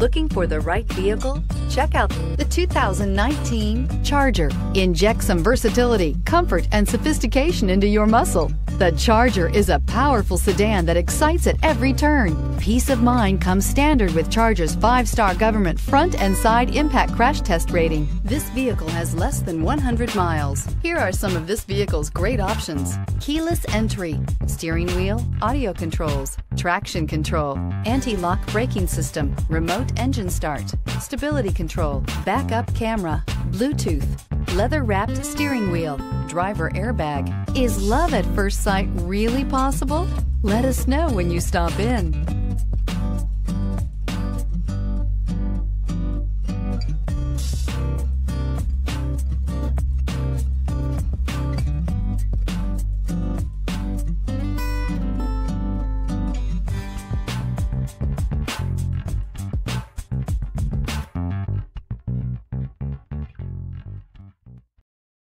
Looking for the right vehicle? Check out the 2019 Charger. Inject some versatility, comfort, and sophistication into your muscle. The Charger is a powerful sedan that excites at every turn. Peace of mind comes standard with Charger's 5-star government front and side impact crash test rating. This vehicle has less than 100 miles. Here are some of this vehicle's great options: keyless entry, steering wheel audio controls, traction control, anti-lock braking system, remote engine start, stability control, backup camera, Bluetooth, leather-wrapped steering wheel, driver airbag. Is love at first sight really possible? Let us know when you stop in.